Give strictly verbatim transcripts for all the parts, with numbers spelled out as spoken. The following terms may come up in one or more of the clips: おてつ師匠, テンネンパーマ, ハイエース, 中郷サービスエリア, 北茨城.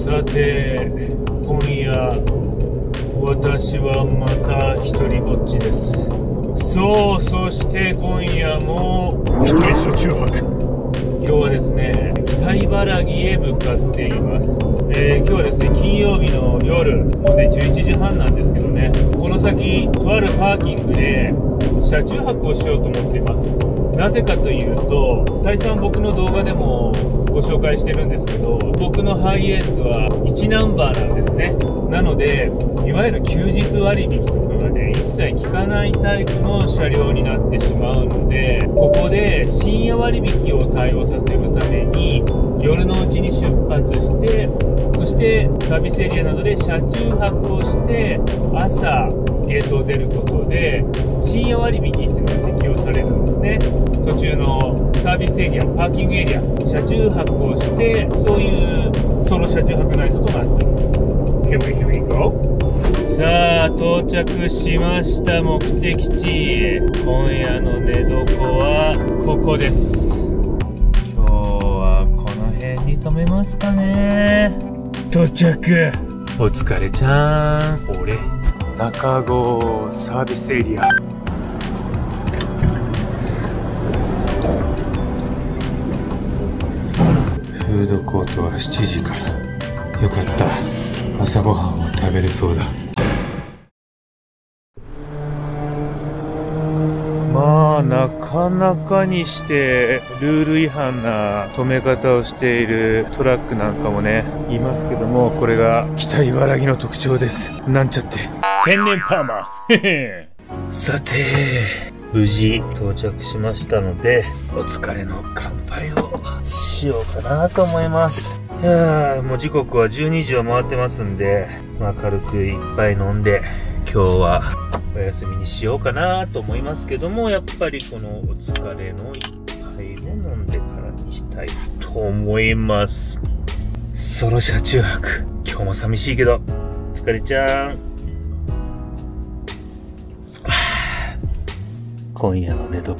さて、今夜私はまた一人ぼっちです。そう、そして今夜も一人車中泊。今日はですね、北茨城へ向かっています。えー、今日はですね、金曜日の夜もうねじゅういちじはんなんですけどね、この先とあるパーキングで車中泊をしようと思っています。なぜかというと、再三僕の動画でもご紹介してるんですけど、僕のハイエースはいちナンバーなんですね。なのでいわゆる休日割引とかがね一切効かないタイプの車両になってしまうので、ここで深夜割引を対応させるために夜のうちに出発して、そしてサービスエリアなどで車中泊をして朝ゲートを出ることで深夜割引っていうのが適用されるんですね。途中のサービスエリア、パーキングエリア、車中泊をして、そういうソロ車中泊ナイトとなっております。 Here we go。 さあ、到着しました、目的地。今夜の寝床はここです。今日はこの辺に泊めますかね。到着。お疲れちゃん。俺中郷サービスエリア。フードコートはしちじから。よかった、朝ごはんは食べれそうだ。まあなかなかにしてルール違反な止め方をしているトラックなんかもねいますけども、これが北茨城の特徴です。なんちゃって天然パーマ。さて、無事到着しましたので、お疲れの乾杯をしようかなと思います。いや、もう時刻はじゅうにじを回ってますんで、まあ、軽く一杯飲んで今日はお休みにしようかなと思いますけども、やっぱりこのお疲れの一杯を飲んでからにしたいと思います。ソロ車中泊、今日も寂しいけどお疲れちゃん。今夜の寝床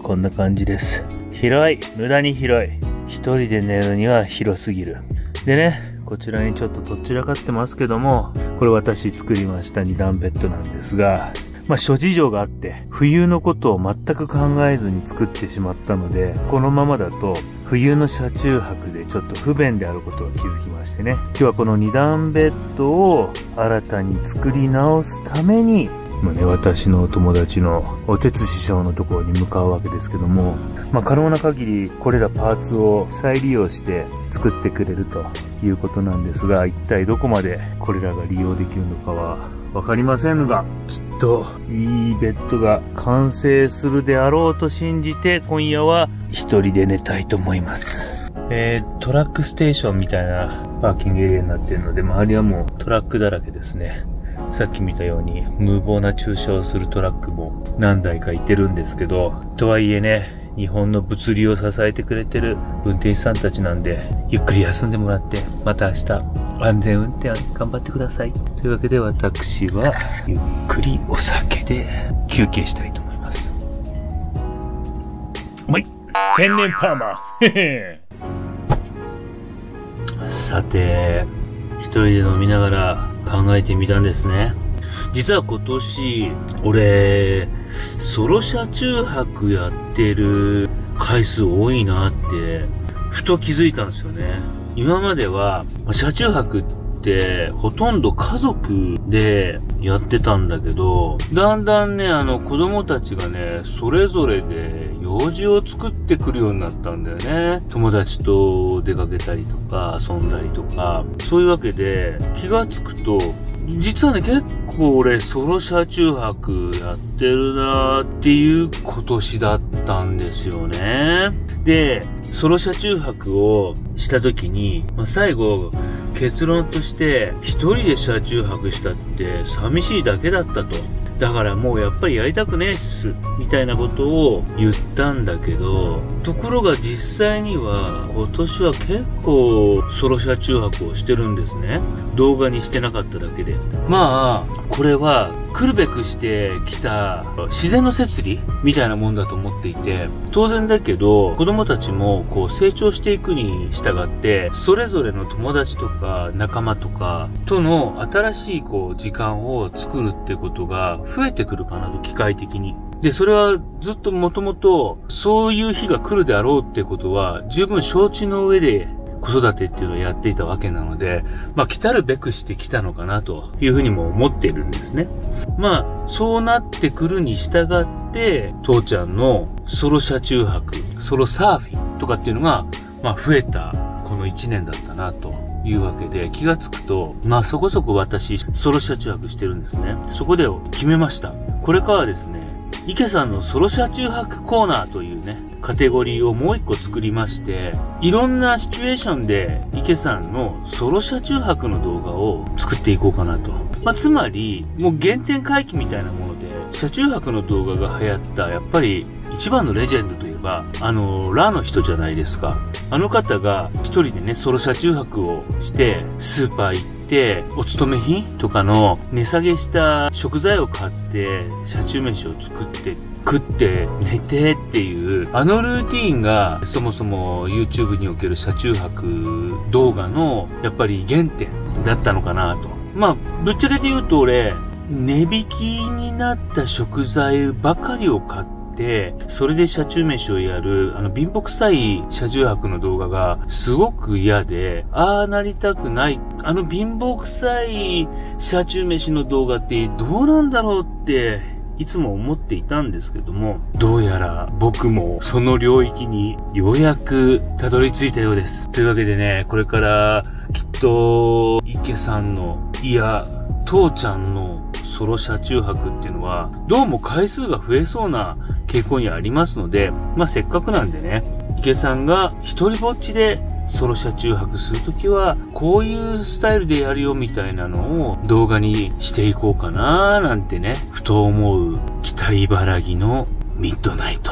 こんな感じです。広い、無駄に広い。一人で寝るには広すぎる。でね、こちらにちょっととっちらかってますけども、これ私作りましたにだんベッドなんですが、まあ諸事情があって冬のことを全く考えずに作ってしまったので、このままだと冬の車中泊でちょっと不便であることが気づきましてね、今日はこのにだんベッドを新たに作り直すためにね、私のお友達のおてつ師匠のところに向かうわけですけども、まあ、可能な限りこれらパーツを再利用して作ってくれるということなんですが、一体どこまでこれらが利用できるのかは分かりませんが、きっといいベッドが完成するであろうと信じて、今夜は一人で寝たいと思います。えー、トラックステーションみたいなパーキングエリアになっているので、周りはもうトラックだらけですね。さっき見たように無謀な駐車をするトラックも何台かいてるんですけど、とはいえね、日本の物流を支えてくれてる運転手さんたちなんで、ゆっくり休んでもらって、また明日安全運転頑張ってください。というわけで、私はゆっくりお酒で休憩したいと思います。うまい、天然パーマ。さて、一人で飲みながら考えてみたんですね。実は今年、俺、ソロ車中泊やってる回数多いなって、ふと気づいたんですよね。今までは、車中泊ってほとんど家族でやってたんだけど、だんだんね、あの子供たちがね、それぞれで用事を作ってくるようになったんだよね。友達と出かけたりとか遊んだりとか、そういうわけで気がつくと、実はね、結構俺ソロ車中泊やってるなーっていう今年だったんですよね。で、ソロ車中泊をした時に、まあ、最後結論として一人で車中泊したって寂しいだけだったと。だからもうやっぱりやりたくねえっすみたいなことを言ったんだけど、ところが実際には今年は結構ソロ車中泊をしてるんですね。動画にしてなかっただけで。まあこれは来るべくしてきた自然の摂理みたいなもんだと思っていて、当然だけど子供たちもこう成長していくに従って、それぞれの友達とか仲間とかとの新しいこう時間を作るってことが増えてくるかなと、機械的に。で、それはずっともともとそういう日が来るであろうってことは十分承知の上で子育てっていうのをやっていたわけなので、まあ来たるべくしてきたのかなというふうにも思っているんですね。まあそうなってくるに従って、父ちゃんのソロ車中泊、ソロサーフィンとかっていうのが、まあ増えたこの一年だったなというわけで、気がつくと、まあそこそこ私ソロ車中泊してるんですね。そこで決めました。これからですね、池さんのソロ車中泊コーナーというね、カテゴリーをもう一個作りまして、いろんなシチュエーションで池さんのソロ車中泊の動画を作っていこうかなと。まあ、つまり、もう原点回帰みたいなもので、車中泊の動画が流行った、やっぱり一番のレジェンドといえば、あの、ラの人じゃないですか。あの方が一人でね、ソロ車中泊をして、スーパー行って、で、お勤め品とかの値下げした食材を買って、車中飯を作って、食って、寝てっていう、あのルーティーンが、そもそも YouTube における車中泊動画の、やっぱり原点だったのかなと。まあ、ぶっちゃけて言うと俺、値引きになった食材ばかりを買って、で、それで車中飯をやる、あの、貧乏くさい車中泊の動画がすごく嫌で、ああなりたくない。あの貧乏くさい車中飯の動画ってどうなんだろうって、いつも思っていたんですけども、どうやら僕もその領域にようやくたどり着いたようです。というわけでね、これからきっと、池さんの、いや、父ちゃんのソロ車中泊っていうのは、どうも回数が増えそうな傾向にありますので、まあ、せっかくなんでね、池さんが一人ぼっちでソロ車中泊するときは、こういうスタイルでやるよみたいなのを動画にしていこうかなーなんてね、ふと思う北茨城のミッドナイト。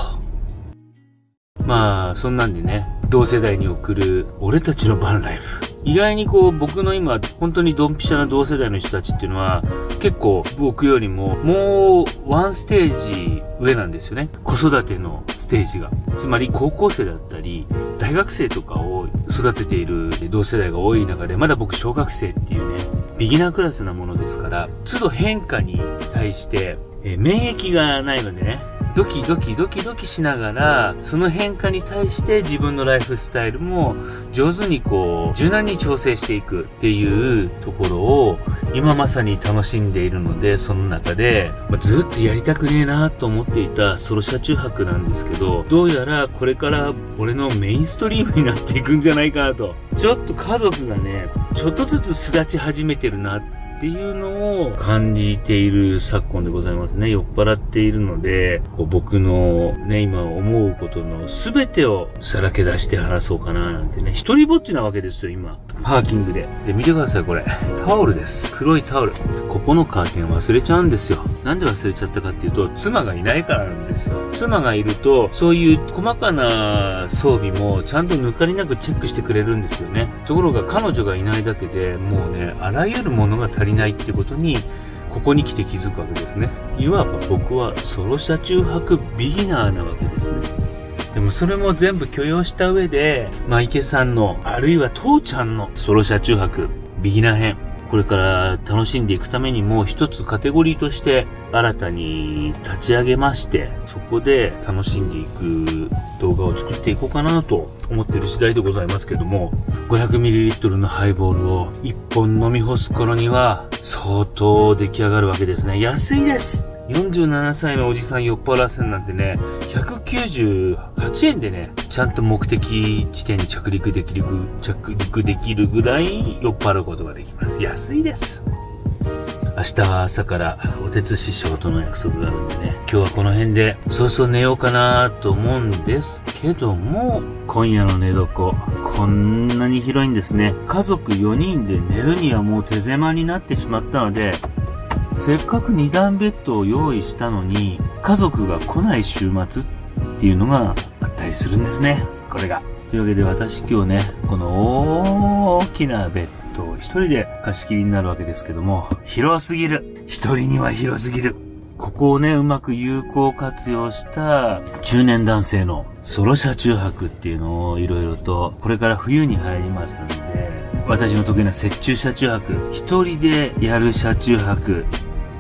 まあ、そんなんでね、同世代に送る俺たちのバンライフ。意外にこう僕の今本当にドンピシャな同世代の人たちっていうのは結構僕よりももうワンステージ上なんですよね。子育てのステージが。つまり高校生だったり大学生とかを育てている同世代が多い中で、まだ僕小学生っていうね、ビギナークラスなものですから、都度変化に対して免疫がないのでね、ドキドキドキドキしながら、その変化に対して自分のライフスタイルも上手にこう、柔軟に調整していくっていうところを今まさに楽しんでいるので、その中で、まあ、ずっとやりたくねえなと思っていたソロ車中泊なんですけど、どうやらこれから俺のメインストリームになっていくんじゃないかなと。ちょっと家族がね、ちょっとずつ巣立ち始めてるなって。っていうのを感じている昨今でございますね。酔っ払っているので、こう僕のね、今思うことの全てをさらけ出して話そうかななんてね。一人ぼっちなわけですよ、今。パーキングで。で、見てください、これ。タオルです。黒いタオル。ここのカーテン忘れちゃうんですよ。なんで忘れちゃったかっていうと、妻がいないからなんですよ。妻がいると、そういう細かな装備もちゃんと抜かりなくチェックしてくれるんですよね。ところが彼女がいないだけで、もうね、あらゆるものが足りないってことに、ここに来て気づくわけですね。いわば僕はソロ車中泊ビギナーなわけですね。でもそれも全部許容した上で、まあ、池さんの、あるいは父ちゃんのソロ車中泊ビギナー編、これから楽しんでいくためにもう一つカテゴリーとして新たに立ち上げまして、そこで楽しんでいく動画を作っていこうかなと思っている次第でございますけども、ごひゃくミリリットル のハイボールをいっぽん飲み干す頃には相当出来上がるわけですね。安いです。よんじゅうななさいのおじさん酔っ払わせるなんてね、ひゃくきゅうじゅうはちえんでね、ちゃんと目的地点に着陸できる、着陸できるぐらい酔っ払うことができます。安いです。明日は朝からおてつ師匠との約束があるんでね、今日はこの辺で、そうそう寝ようかなと思うんですけども、今夜の寝床、こんなに広いんですね。家族よにんで寝るにはもう手狭になってしまったので、せっかくに段ベッドを用意したのに、家族が来ない週末っていうのがあったりするんですね、これが。というわけで私今日ね、この大きなベッと、一人で貸し切りになるわけですけども、広すぎる。一人には広すぎる。ここをね、うまく有効活用した中年男性のソロ車中泊っていうのをいろいろと、これから冬に入りますんで、私の得意な雪中車中泊、一人でやる車中泊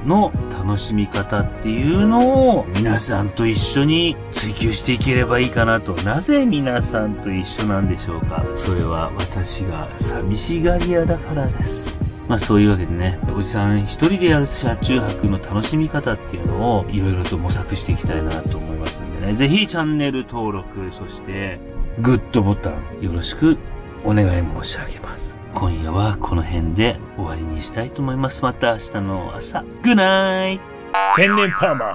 の楽しみ方っていうのを皆さんと一緒に追求していければいいかなと。なぜ皆さんと一緒なんでしょうか。それは私が寂しがり屋だからです。まあそういうわけでね、おじさん一人でやる車中泊の楽しみ方っていうのをいろいろと模索していきたいなと思いますんでね、ぜひチャンネル登録、そしてグッドボタンよろしくお願い申し上げます。今夜はこの辺で終わりにしたいと思います。また明日の朝、グッナイト。天然パーマ。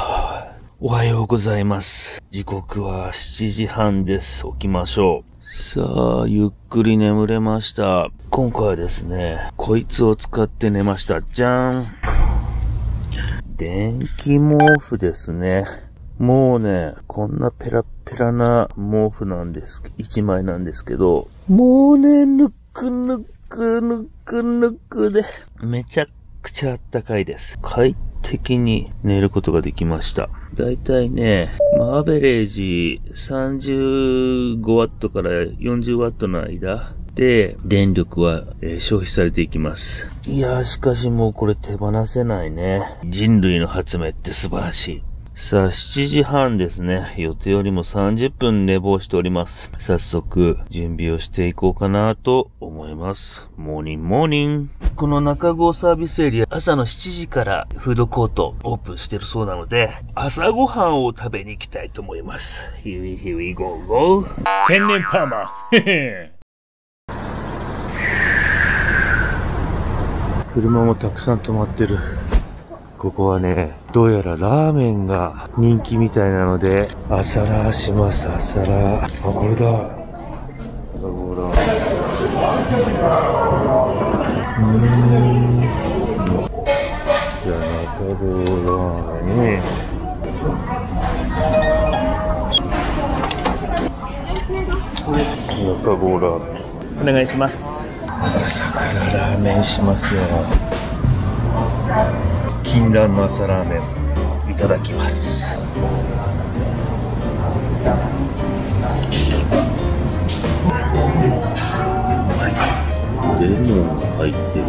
あー、おはようございます。時刻はしちじはんです。起きましょう。さあ、ゆっくり眠れました。今回はですね、こいつを使って寝ました。じゃーん。電気毛布ですね。もうね、こんなペラペラな毛布なんです、一枚なんですけど、もうね、ぬくぬくぬくぬくで、めちゃくちゃあったかいです。快適に寝ることができました。だいたいね、まあ、アベレージさんじゅうごワットからよんじゅうワットの間で電力は、えー、消費されていきます。いやー、しかしもうこれ手放せないね。人類の発明って素晴らしい。さあ、しちじはんですね。予定よりもさんじゅっぷん寝坊しております。早速、準備をしていこうかなと思います。モーニングモーニング。この中郷サービスエリア、朝のしちじからフードコートオープンしてるそうなので、朝ごはんを食べに行きたいと思います。Here we, here we go, go. 天然パーマ。車もたくさん止まってる。ここはね、どうやらラーメンが人気みたいなので、朝ラーします、朝ラー。あ、これだ。これだ。うーん。じゃあ、中郷ラーメン。中郷ラーメン。お願いします。朝からラーメンしますよ。禁断の朝ラーメンいただきます。レモン入ってる。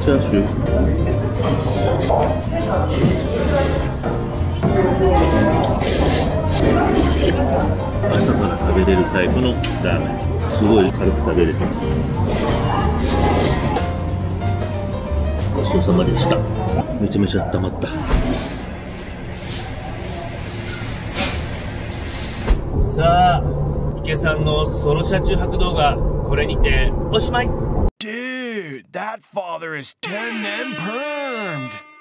チャーシュー朝から食べれるタイプのラーメン、すごい軽く食べれてます。ごちそうさまでした。めちゃめちゃ温まった。さあ、池さんのソロ車中泊動画、これにておしまい。Dude, that father is ten and permed.